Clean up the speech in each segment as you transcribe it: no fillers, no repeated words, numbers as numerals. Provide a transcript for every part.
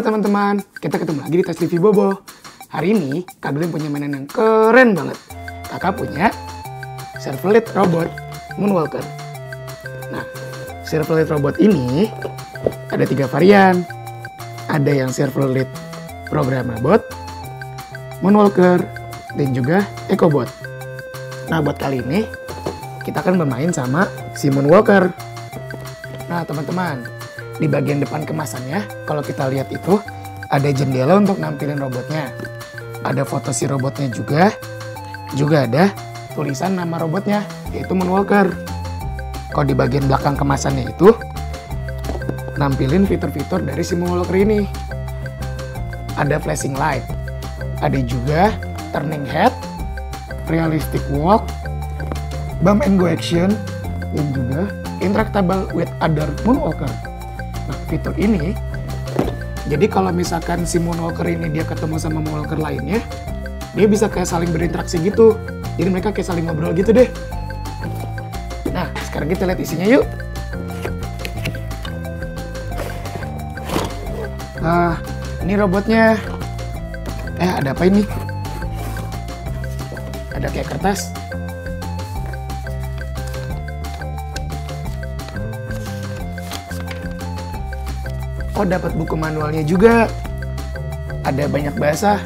Halo teman-teman, kita ketemu lagi di Tes TV Bobo. Hari ini Kak Dulin punya mainan yang keren banget. Kakak punya Silverlit robot Moonwalker. Nah, Silverlit robot ini ada 3 varian. Ada yang Silverlit program robot, Moonwalker, dan juga Echobot. Nah, buat kali ini kita akan bermain sama si Moonwalker. Nah, teman-teman, di bagian depan kemasannya, kalau kita lihat itu ada jendela untuk nampilin robotnya. Ada foto si robotnya juga ada tulisan nama robotnya, yaitu Moonwalker. Kalau di bagian belakang kemasannya itu nampilin fitur-fitur dari si Moonwalker ini. Ada flashing light, ada juga turning head, realistic walk, bump and go action, dan juga interactable with other Moonwalker. Fitur ini, jadi kalau misalkan si Moonwalker ini dia ketemu sama Moonwalker lainnya, dia bisa kayak saling berinteraksi gitu. Jadi mereka kayak saling ngobrol gitu deh. Nah, sekarang kita lihat isinya yuk. Nah, ini robotnya. Ada apa ini? Ada kayak kertas. Oh, dapat buku manualnya juga. Ada banyak bahasa.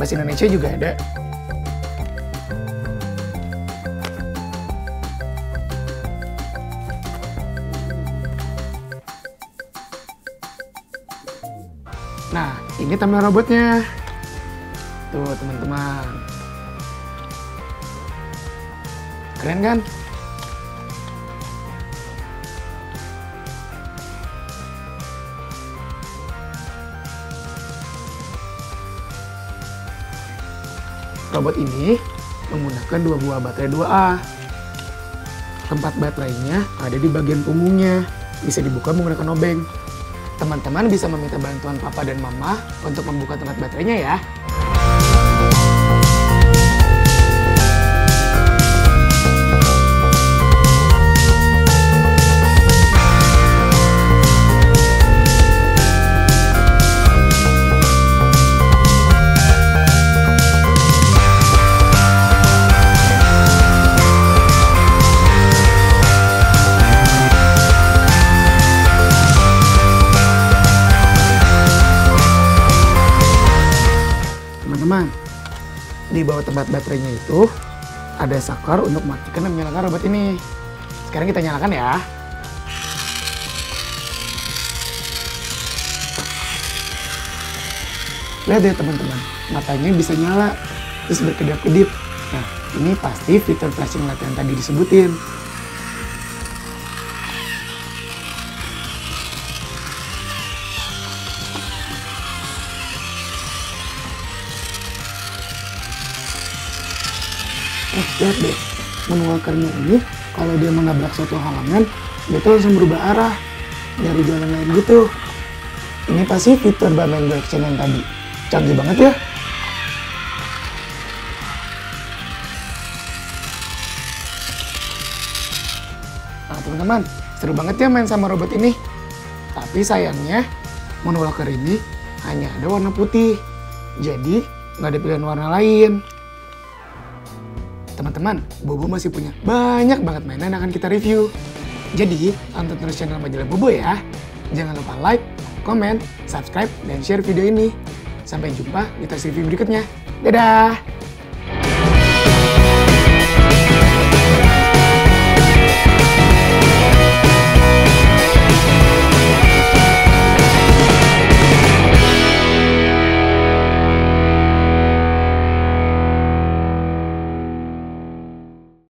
Bahasa Indonesia juga ada. Nah, ini tampilan robotnya. Tuh, teman-teman. Keren kan? Robot ini menggunakan 2 buah baterai 2A. Tempat baterainya ada di bagian punggungnya, bisa dibuka menggunakan obeng. Teman-teman bisa meminta bantuan papa dan mama untuk membuka tempat baterainya ya. Di bawah tempat baterainya itu ada saklar untuk matikan dan menyalakan robot ini. Sekarang kita nyalakan ya. Lihat ya teman-teman, matanya bisa nyala terus berkedip-kedip. Nah, ini pasti fitur flashing light yang tadi disebutin. Lihat deh, Moonwalker-nya ini kalau dia menabrak suatu halangan, dia tuh langsung berubah arah dari jalan lain gitu. Ini pasti fitur bump and go action yang tadi. Canggih banget ya. Nah teman-teman, seru banget ya main sama robot ini. Tapi sayangnya Moonwalker ini hanya ada warna putih, jadi nggak ada pilihan warna lain. Teman-teman, Bobo masih punya banyak banget mainan yang akan kita review. Jadi, tonton terus channel Majalah Bobo ya. Jangan lupa like, comment, subscribe, dan share video ini. Sampai jumpa di Tes TV berikutnya. Dadah!